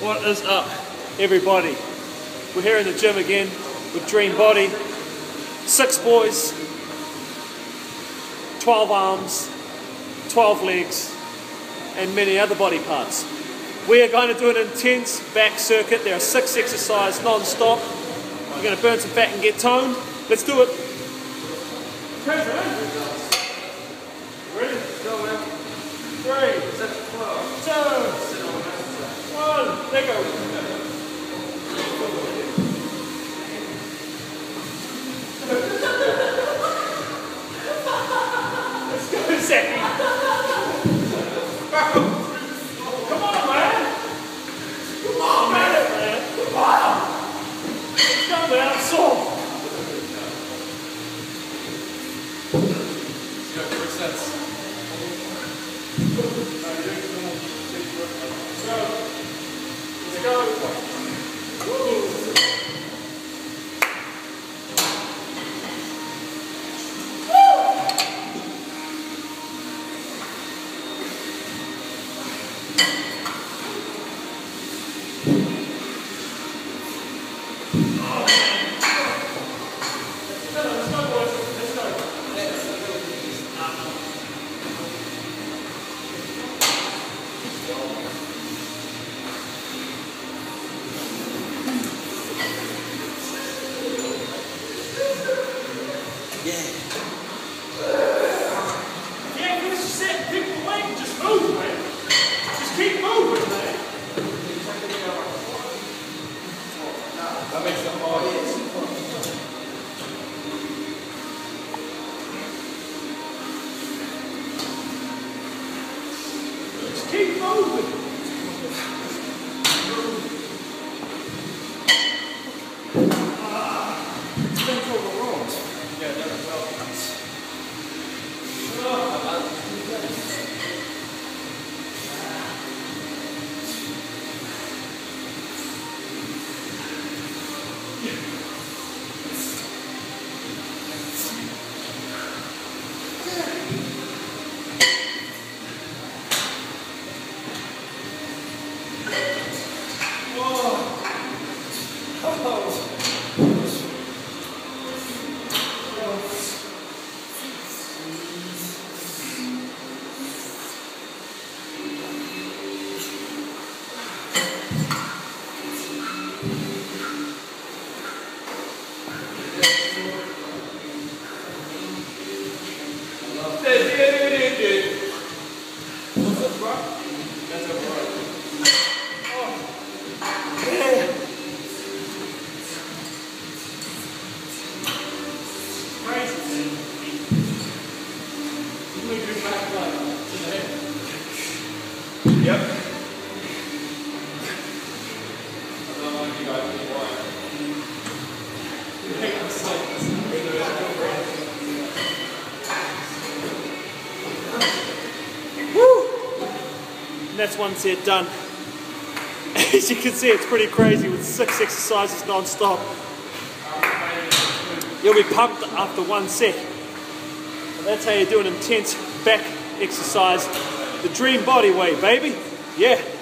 What is up, everybody? We're here in the gym again with Dream Body. 6 boys, 12 arms, 12 legs, and many other body parts. We are going to do an intense back circuit. There are 6 exercises non-stop. We're going to burn some fat and get toned. Let's do it. Ready? Go, man. 3, 2, 1, there you go. Keep moving. It's been called the world. Yeah, that was well That's one set done. As you can see, it's pretty crazy with 6 exercises non-stop. You'll be pumped after 1 set. That's how you do an intense back exercise. The Dream Body way, baby. Yeah.